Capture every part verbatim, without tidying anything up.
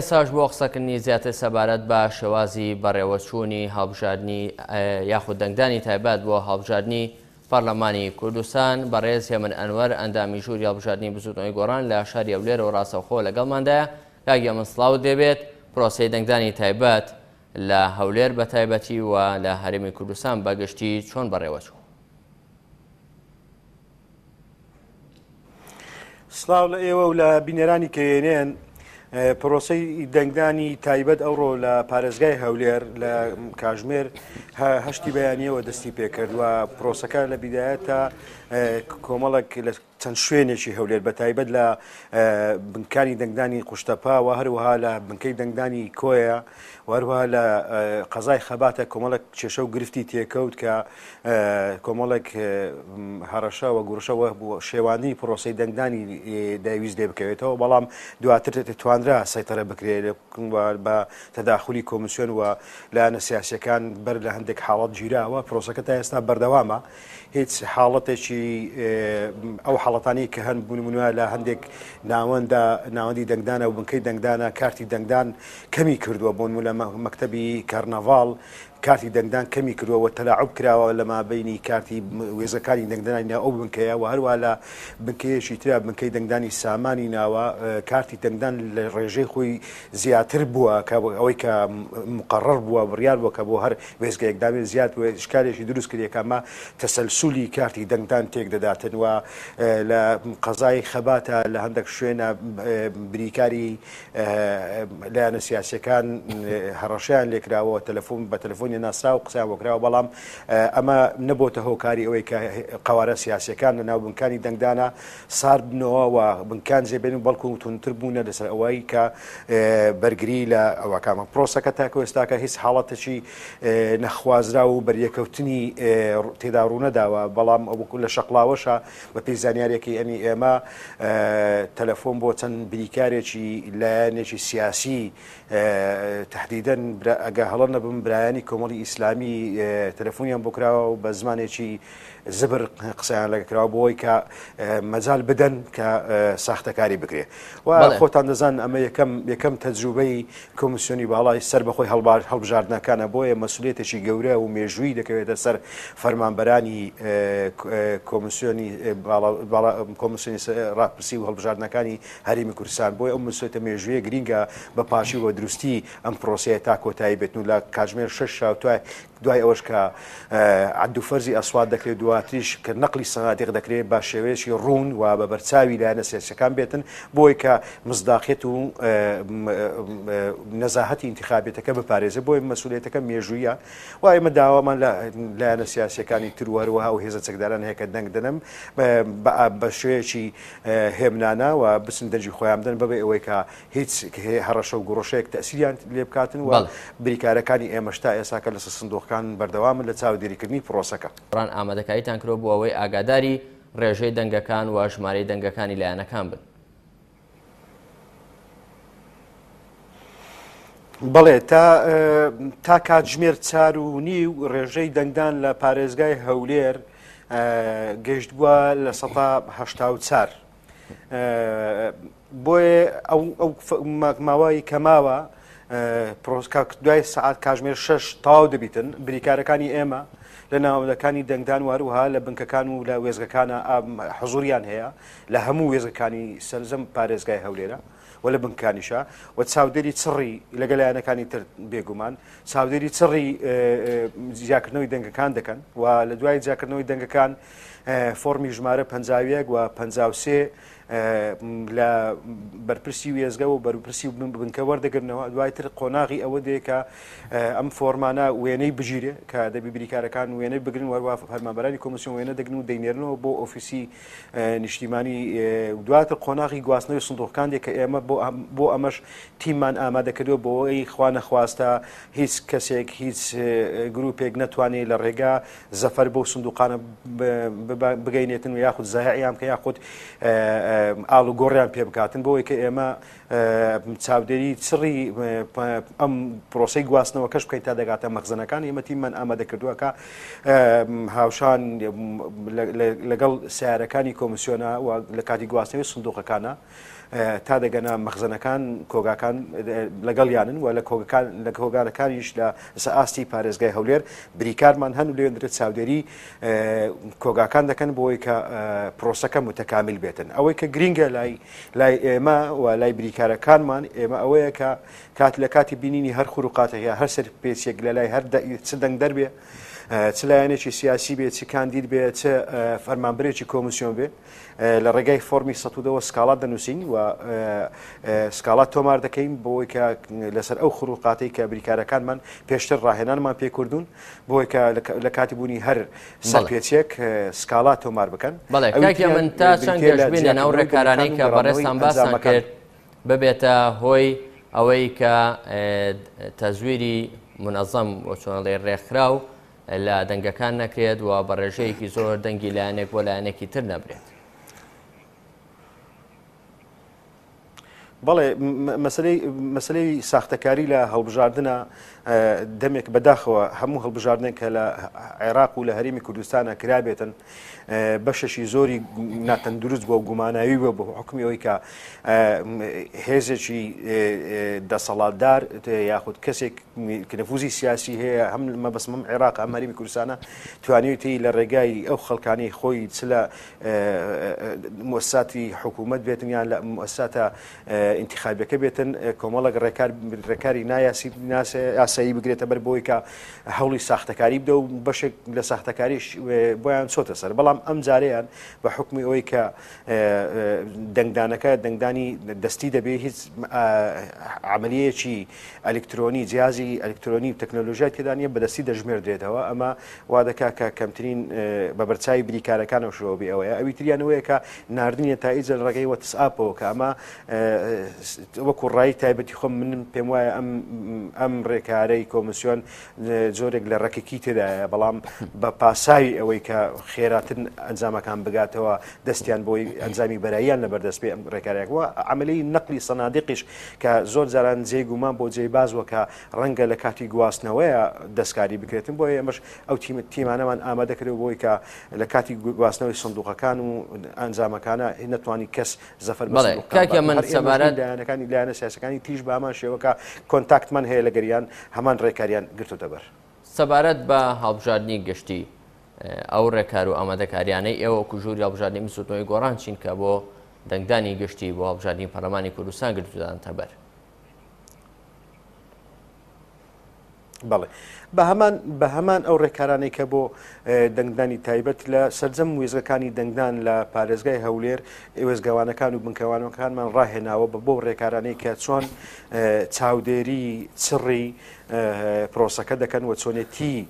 ساش بوخسا کنی زیات سبارت با شوازی بررسونی هابجادنی یا خود دنگدانی تایباد با هابجادنی پارلمانی کردستان بررسی من انوار اندامی جوری هابجادنی بزودی گران لاشاری اولر و راس خو لگمانده یا مسلاو دیبت پروسه دنگدانی تایباد لا هولر به تایبتی و لا حرم کردستان باگشتی چون بررسو. سلام ایو ولا بینرانی کینن پرۆسی دەنگدانی تایبەت ئەوڕۆ لە پارێزگای هەولێر لە کاژمێر هەشتی بەیانیەوە دەستی پێکردووە پرۆسەکە لە بیدایەتە کۆمەڵێک لە چەند شوێنێکی هەولێر بە تایبەت لە بنکانی دەنگدانی قوشتەپا و هەروەها لە بنکەی دەنگدانی کۆیە و هەروەها لە قەزای خەباتە کۆمەڵێک کێشە و گرفتی تێکەوت کە کۆمەڵێک هەڕەشە و گوڕشەوە بوو شێوانی پرۆسەی دەنگدانی داویست لێ بکەوێتەوە بەڵام دواتر توانرا سەیتەرە بکرێت بە تەداخولی کۆمیسیۆن و لایەنە سیاسیەکان بەر لە هەندێک حاڵەت گیراوە پرۆسەکە تا ئێستا بەردەوامە هیچ حاڵەتێکی ئەو حاڵەتانی کە هەن بوونمونە لە هەندێک ناوەندا ناوەندی دەنگدانە و بنکەی دەنگدانە کارتی دەنگدان کەمی کردووە بۆنمون لە مەکتەبی کارنەڤاڵ کارتی دەنگدان کەمی کردووە تەلاعوب کراوە لە مابینی کارتی وێزەکانی دەنگدانی ناو بنکەیە و هەروە لە بنکەیەشی تریا بنکەی دەنگدانی سامانی ناوە کارتی دەنگدان لە ڕێژەی خۆی زیاتر بووە کە ئەوەی کە مقرڕ بووە بڕیار بووە کە بۆ هەر وێزگەیەکدا بێت زیات شکارێکی دروست کردی کەمە تەسەلسولی کارتی دەنگدان تێکدەداتن و لە قەزای خەباتە لە هەندێک شوێنە بریکاری لایەنە سیاسیەکان هەڕەشیان لێکراوە تەلەفۆن بە تەلەفۆن ناسرا و قسە وەکراوە بەڵام ئەمە نەبۆتە هۆکاری ئەوەی کە قوارە سیاسیەکان لەناو بنکانی دەنگدانە سار بنەوە و بنکان زێبێن و بەڵکو تونتر بوونە لەسەر ئەوەی کە بەرگری لە ئەوەکانە پرۆسەکە تاکە ئێستاکە هیچ حاڵەتێکی نەخوازرا و بەریەکەوتنی تێدا ڕوونەداوە بەڵام ئەوکو لە شەقڵاوەشە بە پێی زانیارێکی ئەمی ئێمە تەلەفۆن بۆ چەند بریکارێکی لایەنێکی سیاسی تەحدیدەن ئەگە هەڵە نەبم برایانی کۆمەڵی ئیسلامی تەلەفۆنیان بۆ کراوە و بە زمانێکی زبر قسەیان لێ کراوە بۆ ئەوەی کە مەجال بدەن کە ساختەکاری بکرێت و خۆتان دەزان ئەمە یەکەم تەجروبەی کۆمیسیۆنی باڵای سەر بەخۆی هەڵبژاردنەکانە بۆیە مەسئولیتێکی گەورە و مێژووی دەکەوێتە سەر فەرمانبەرانی کۆمیسیۆنی کۆمیسیۆنی ڕاپرسی و هەڵبژاردنەکانی هەرێمی کوردستان بۆیە ئەو مەسئولیتە مێژوویە گرینگە بە پاشی و دروستی ئەم پرۆسەیە تا کۆتایی بێت و لە کاژمێر شش شاوتوای دوای ئەوەش کە عەبدولفەرزی ئەسواد دەکرێت دواتریش کە نەقلی سەنادیق دەکرێت بە شێوەیەکی ڕوون و بە بەرچاوی لایەنە سیاسیەکان بێتن بۆ ئەوەی کە مزداقیت و نەزاهەتی ئینتیخابێتەکە بپارێزێت بۆ ئەوەی مەسئولیتەکە مێژوویە و ئێمە داوامان لە لایەنە سیاسیەکانی تر و هەروەها و هێزە چەکداران هەیە کە دەنگ دەنم بە شێوەیەکی هێمنانە و بچن دەنجی خۆیان بدەن بەبێ ئەوەی کە هیچ هەڕەشە و گۆڕۆشەیەک تەسیریان لێ بکاتن و بریکارەکانی ئێمەشتا ئێساکە لەسەر سندۆقەکان بەردەوامن لە چاودێریکردنی پرۆسەکە. ڕان ئامادەکاریتان کرۆ بۆ ئەوەی ئاگاداری ڕێژەی دەنگەکان و ژمارەی دەنگەکانی لایەنەکان بن. بەڵێ تا کاتژمێر چار و نیو ڕێژەی دەنگدان لە پارێزگای هەولێر گەشت بووە لە سەد و هەشتا و چوار بۆیە ئەو ماوەی کەماوە دوای سعات کاژمێر شش تاو دەبیتن بریکارەکانی ئێمە لە ناوەندەکانی دەنگدان و هەروەها لە بنکەکان و لە وێزگەکانە حضوریان هەیە لە هەموو وێزەکانی سەرزەم پارێزگای هەولێرە و لە بنکانیشە و چاودێری چڕی لەگەڵ لایەنەکانی تر بێگومان چاودێری چڕی جیاکردنەوەی دەنگەکان دەکەن و لە دوای جیاکردنەوەی دەنگەکان فۆرمی ژمارە پەنجاویەک و پەنجاوسێ لە بەرپرسی وێزگە و بەرپرسی بنکە وەردەگرنەوە دوایتر قۆناغی ئەوە دێ کە ئەم فۆرمانە وێنەی بژیرێ کە دەبی بریکارەکان وێنەی بگرن وەروە فەرمانبەرانی کۆمیسیۆن وێنە دەگرن و دەینێرنەوە بۆ ئۆفیسی نیشتیمانی دواتر قۆناغی گواستنەوەی سندوقەکان دێ کە ئێمە بۆ ئەمەش تیممان ئامادە کردووە بۆ ئەوەی خوا نەخواستە هیچ کەسێک هیچ گروپێک نەتوانێت لە ڕێگا زەفەر بۆ سندوقانە بگەینێتن و یاخود زایعیان کە یاخود ئالو گۆڕیان پێ بکاتن بۆ ئەوەی کە ئێمە چاودێری چڕی ئەم پرۆسەی گواستنەوە کەش بکەین تا دەگاتە مەخزنەکان ئێمە تیممان ئامادە کردووە کە هاوشان لەگەڵ سیارەکانی کۆمیسیۆنە و لە کاتی گواستنەوەی سندوقەکانە تادا گنا مخزنکان کوگاکان لگالیانن و لکوگاکان لکوگانکانیش ل سعی پارسگاه هولیر بریکار من هنولیان درد سعودی کوگاکان دکن بوی ک پروسکا متکامل بیتن. اوی ک گرینگه لای لای ما و لای بریکارکان من ما اوی ک کات لکاتی بینی هر خروقاته یا هر سر پیشی گلای هر صدق دربیه. تلاعینه چی سیاسی بیه، چی کاندید بیه، چه فرمانبری چی کمیسیون بیه. لرگای فرمی سطوده و سکالات دنوسین و سکالات تمار دکیم بوی که لسر او خروقاتی که بریکارکان من پیشتر راهنان من پی کردن بوی که لکاتبونی هر سپیتیک سکالات تمار بکن. بله. که من تا چند جشبین نور کارانی که بررسان باسن کرد ببیتا هوی اوی که تزویری منظم و چنالی رخراو لا دنگا كان نكريد وبرجي كي زور دنگي لانك ولا انك ترنبريد بله مسئله مسئله ساختکاری ل هالبجاردنا دمیک بداخو همون هالبجاردن که ل عراق و ل هریم کردستان کرایتن باششی زوری ناتن درست و جمانایی و به حکمی اوی که هزچی دسالدار یا خود کسی که نفوذی سیاسیه هم ما بس مم عراق هم هریم کردستانه توانیتی ل رجای آخر کانی خوید سلا مؤسساتی حکومت بیتن یا ل مؤسسات انتخابی که بیتن کاملا رکار رکاری نایسی ناسه عصایی بگیره تبر بوی که حاولی ساختکاری بده و باشه لساختکاریش باید صوت سر. بلام امزاریان با حکمی اوی که دنگدانکه دنگدانی دستی دبیه عملیه چی الکترونی جهازی الکترونی تکنولوژیات که دانیه بدستی دجمر داده و اما وعده که کمترین ببرتای بریکارکان و شروعی اویه. اویتریان اویه که ناردنی تایز رقی و تسابو که اما وکر رای تایبتی خم من پیمای ام امر کاری کمیسیون زورگ لرکیت داره. بلام با پاسای اوی که خیراتن انجام کن بگات و دستیان بوی انجامی برایان نبردست به رکاریک و عملی نقلی صنادقش که زور زران زیگومان بود زی باز و که رنگ لکاتی گواست نوای دستکاری بکرتیم بوی امش او تیم تیم آن من آماده کرده بوی که لکاتی گواست نوای صندوق کانو انجام کنه نتوانی کس زفر بسیار کاری من سبارت لعنه کانی لعنه سیاست کانی تیش با من شیوه که کنتاکت من هیله گریان همان رکاریان گرتو دبر سبارت با هابجادنی گشتی او رکارو آماده کاریانه ایو کجوری هابجادنی می‌سوزنوی گرانچین که با دنگدانی گشتی با هابجادنی پارلمانی کردستان گرتو دان تبر بله به همان به همان او رکارانی که با دنگدانی تایبت ل سرزم ویزگانی دنگدان ل پارسگای هولیر ویزگوانه کانو بنکوانه کان من راه ناوب با رکارانی که چون تعودری سری پروسه کد کن و تونتی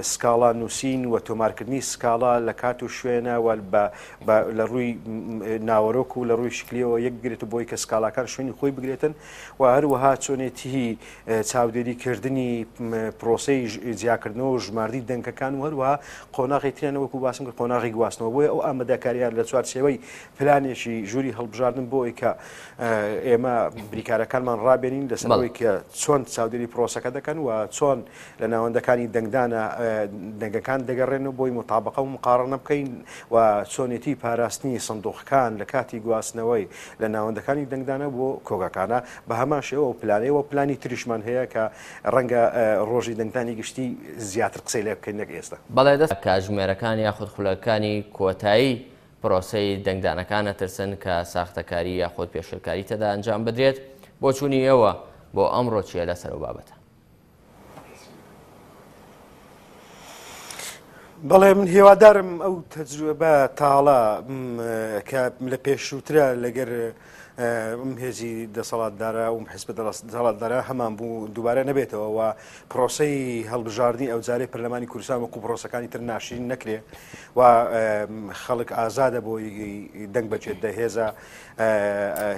سکالا نوسین و تومارکنی سکالا لکاتو شونه و با با لروی ناوروکو لروی شکلی و یک گریت بوی که سکالا کان شونی خوی بگریتن و هر وها تونتی تعودری کردنی پروسه زیاکرنوج مردی دنگ کان و هر وها قناعی تیان و کوباسم که قناعی گواست نبوده او آمده کاریار لطوار سوی پلانشی جوری هالبجاردن بوی که اما بریکار کان من رابینی لسه بوی که چون تعودری لی پروسه کده کن و چون لناوند کانی دنگدانه دنگکان دگرنه بوی مطابقه و مقارنه بکین و چونیتی پاراستنی صندوق کان لکاتی گواسنوی لناوند کانی دنگدانه بو کوگاکانه به هماشه و پلانی و پلانی تریشمان هیا که رنگ روزی دنگدانی گشتی زیاتر قسیله بکین نگیسته. بله دست کاجمرکان یا خود خلکانی کوتای پروسه دنگدانه کانه ترسن که ساختکاری یا خود پیشکاری تدا انجام بدرید با چونی او با امر چیه لسر و بابته. بله من هیوادارم او تجربه تعالا که لپیشوتره لگر مهزی دسالات داره و محسب دسالات داره همان بو دوباره نبیته و پروسه هالبجاردنی او زاری پارلمانی کردستان و پروسه کانی تر ناشین نکره و خلق آزاده بوی دنگ بچید ده هزا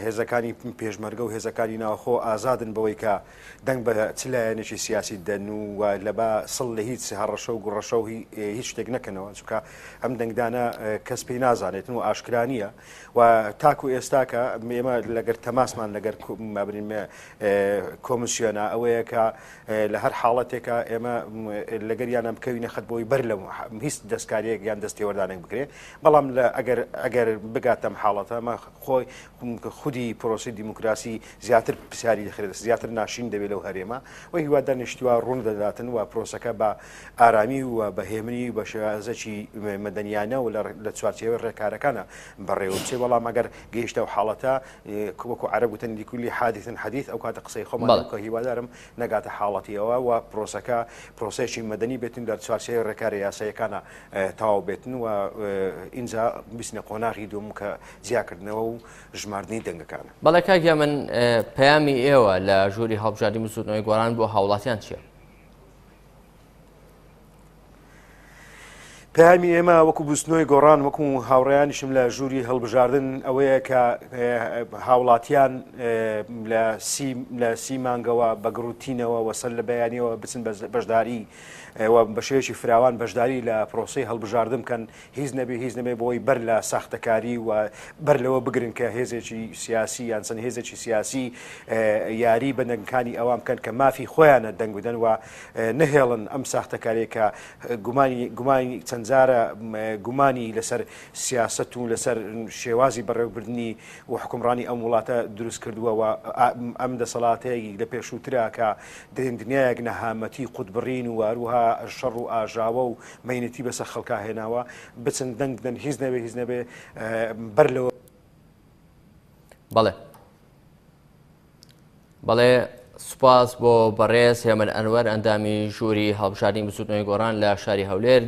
هزا کانی پیشمرگ و هزا کانی ناخو آزادن بوی که دنگ به تله نشی سیاسی دنو و لبا صلیت سهرشو گرشو هیچ تگ نکنه و چون هم دنگ دانه کس پی نازانه و آشکرانیه و تاکو استاکه ما لگر تماس من لگر مبرم کمیشن آواه که لهر حالتی که اما لگر یانم کوین خد بوی برلم هیچ دستکاری یان دستی وردانه بکره. بالام لگر اگر بگاتم حالتا ما خوی خودی پروسه دموکراسی زیادتر بسیاری دخیل زیادتر ناشین دبیلو هریما و هیوا دانشتوار روند دادن و پروسه که با آرامی و بهمنی و شازشی مدنیانه ولا لتسوارتی رکارکانه برای وبسی بالام اگر گیشته و حالتا کوکو عرب تن لكل حادث حديث أو كات قصي خمر كهيبة دارم نجات حالتي أو وبروسكا بروسش مدني بتن در سوارشير ركاريا سيكانا تعبتن وإنزا بسنا قناري دوم كزياكر نو جمارني دنگ كانا. بالك يا من بيامي إيوه لجوري هاب جاري مسود نوي قران بو حالتيان شيء. پامی اما وکو بسنوی گران وکو هاوریانشم لجوری هالبجاردن اویا که هاولاتیان لسی لسی مانگوا بگروتین و وصل بیانی و بسن بجداری و بشیشی فراوان بجداری لپروسی هالبجاردم کن هیز نبی هیز نبی بوی برلا ساختکاری و برلا و بگرن که هیزی سیاسی انسان هیزی سیاسی یاری بدن کانی آوام کن که مافی خویان دنگودن و نهالن ام ساختکاری که گمانی گمانی زارا جماني لسر سياسته لسر شوازي بربردني وحكمراني أمولاته دروس كردوا وأمد صلاتي لبيشو تراك دنيا جنهامتي قد برين واروها الشر وآجاوا ومينتي بس خلكها هنا وبتسن دندن هزنا بهزنا ببرلو بله بله سپاس بو بررسی من انور اندامی جوری هابشاری مسعود نویگران لشاری هولر